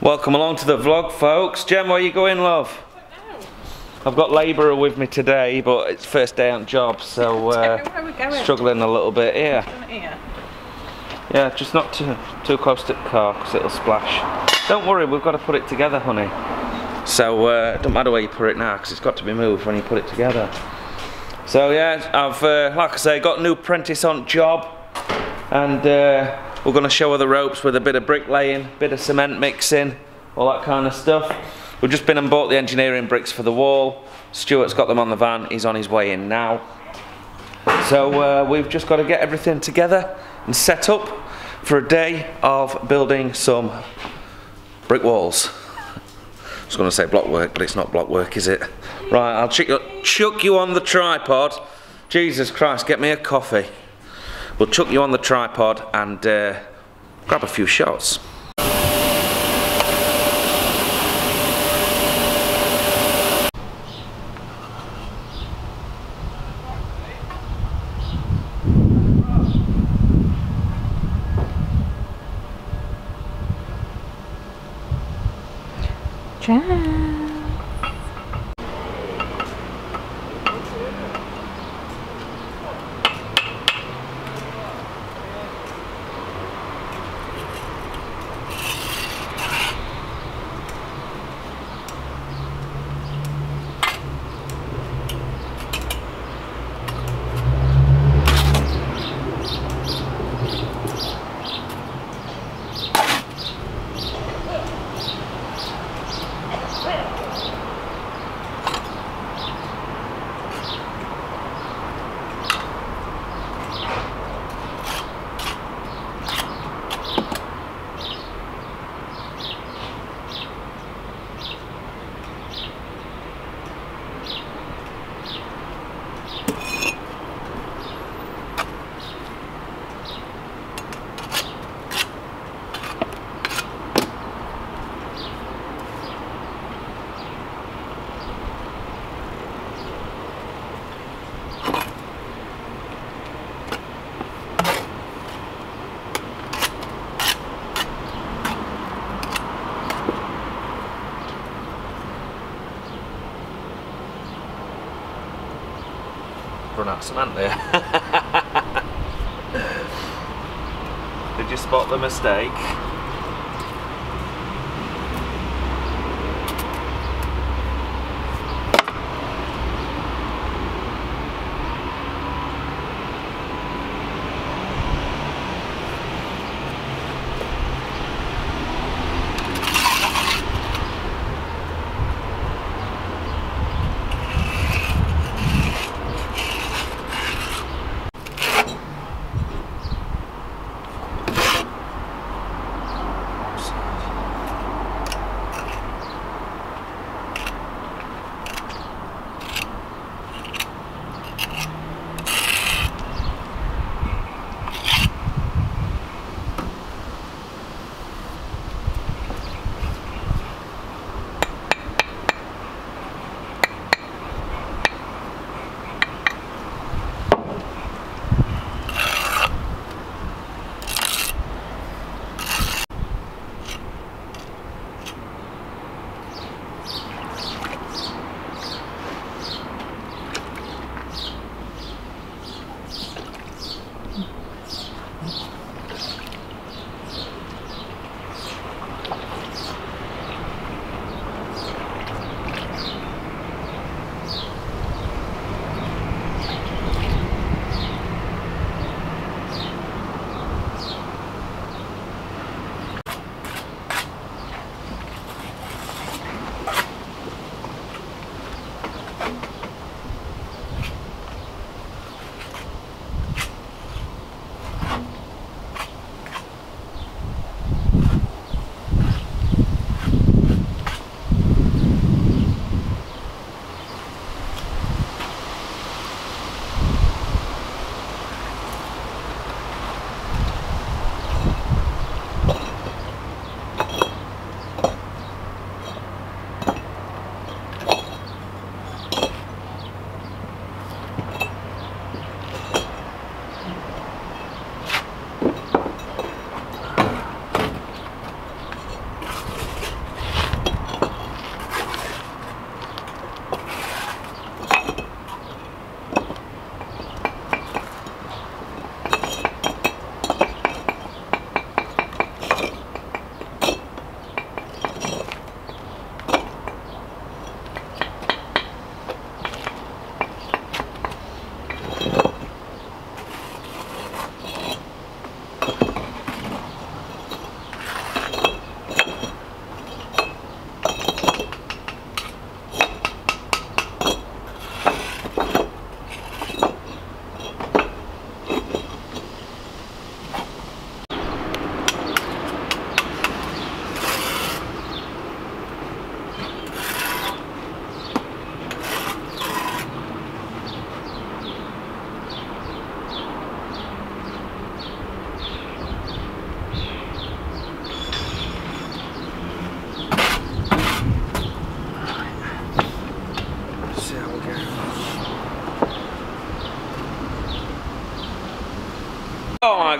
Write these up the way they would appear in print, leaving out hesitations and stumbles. Welcome along to the vlog, folks. Jem, where are you going, love? I've got labourer with me today, but it's first day on the job, so struggling a little bit here. Yeah, just not too close to the car because it'll splash. Don't worry, we've got to put it together, honey. So it doesn't matter where you put it now because it's got to be moved when you put it together. So yeah, I've like I say, got a new apprentice on job, and we're going to show her the ropes with a bit of bricklaying, bit of cement mixing, all that kind of stuff. We've just been and bought the engineering bricks for the wall. Stuart's got them on the van, he's on his way in now. So we've just got to get everything together and set up for a day of building some brick walls. I was going to say block work, but it's not block work, is it? Right, I'll chuck you on the tripod. Jesus Christ, get me a coffee. We'll chuck you on the tripod and grab a few shots. Run out of cement there. Did you spot the mistake?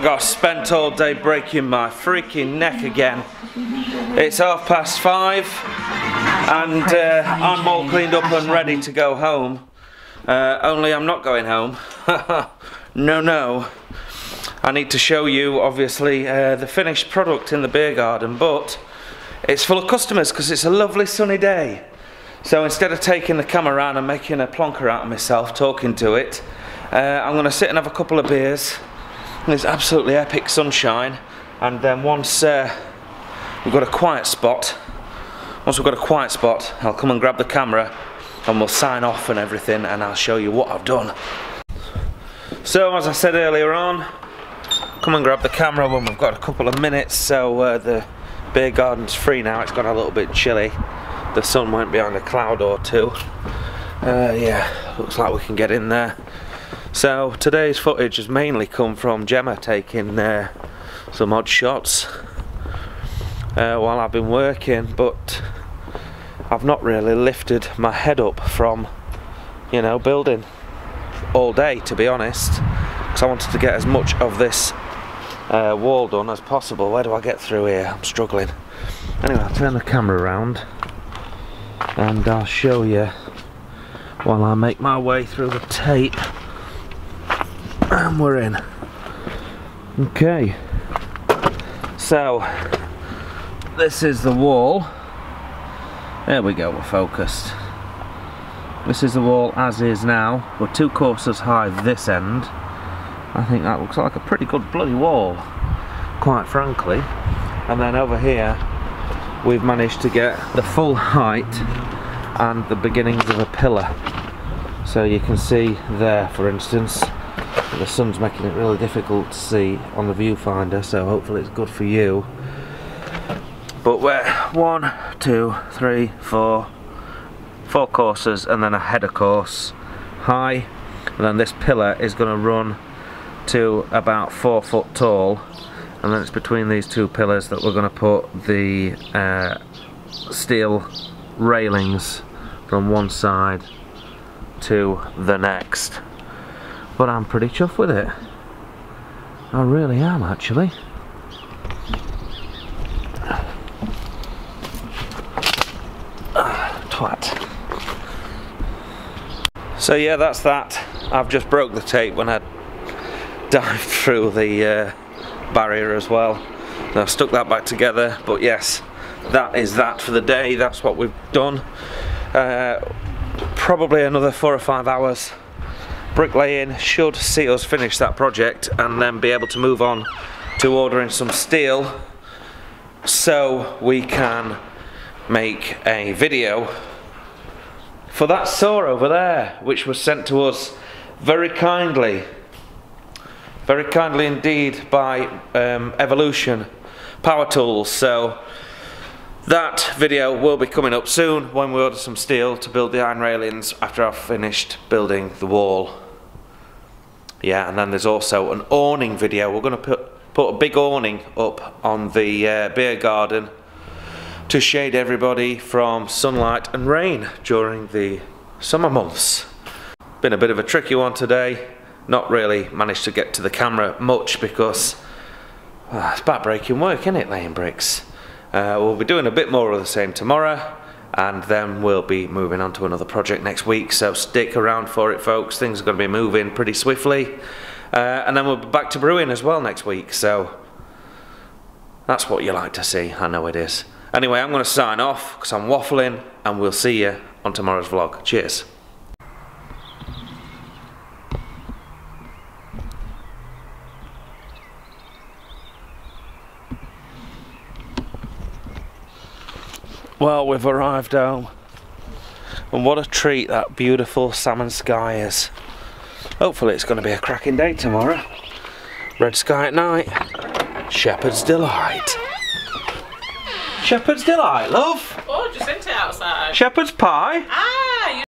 got spent all day breaking my freaking neck again. It's 5:30 and I'm all cleaned up and ready to go home. Only I'm not going home. No, no. I need to show you, obviously, the finished product in the beer garden, but it's full of customers because it's a lovely sunny day. So instead of taking the camera around and making a plonker out of myself talking to it, I'm going to sit and have a couple of beers. There's absolutely epic sunshine, and then once we've got a quiet spot, I'll come and grab the camera and we'll sign off and everything, and I'll show you what I've done. So as I said earlier on, come and grab the camera when we've got a couple of minutes. So the beer garden's free now. It's got a little bit chilly. The sun went behind a cloud or two. Yeah, looks like we can get in there. So today's footage has mainly come from Gemma taking some odd shots while I've been working, but I've not really lifted my head up from, you know, building all day, to be honest, because I wanted to get as much of this wall done as possible. Where do I get through here? I'm struggling. Anyway, I'll turn the camera around and I'll show you while I make my way through the tape. And we're in. Okay, so this is the wall. There we go, we're focused. This is the wall as is now. We're two courses high this end. I think that looks like a pretty good bloody wall, quite frankly. And then over here we've managed to get the full height and the beginnings of a pillar. So you can see there, for instance, the sun's making it really difficult to see on the viewfinder, so hopefully it's good for you. But we're 4 courses and then a header course high, and then this pillar is going to run to about 4 foot tall, and then it's between these two pillars that we're going to put the steel railings from one side to the next. But I'm pretty chuffed with it. I really am, actually. Twat. So yeah, that's that. I've just broke the tape when I dived through the barrier as well. And I've stuck that back together. But yes, that is that for the day. That's what we've done. Probably another 4 or 5 hours. Bricklaying should see us finish that project and then be able to move on to ordering some steel so we can make a video for that saw over there, which was sent to us very kindly indeed by Evolution Power Tools. So that video will be coming up soon when we order some steel to build the iron railings after I've finished building the wall. Yeah, and then there's also an awning video. We're going to put a big awning up on the beer garden to shade everybody from sunlight and rain during the summer months. Been a bit of a tricky one today. Not really managed to get to the camera much because it's back-breaking work, isn't it, laying bricks? We'll be doing a bit more of the same tomorrow, and then we'll be moving on to another project next week, so stick around for it, folks. Things are going to be moving pretty swiftly, and then we'll be back to brewing as well next week, so that's what you like to see. I know it is. Anyway, I'm going to sign off because I'm waffling, and we'll see you on tomorrow's vlog. Cheers. Well, we've arrived home, and what a treat that beautiful salmon sky is. Hopefully it's going to be a cracking day tomorrow. Red sky at night, shepherd's delight. Shepherd's delight, love. Oh, just sent it outside. Shepherd's pie. Ah.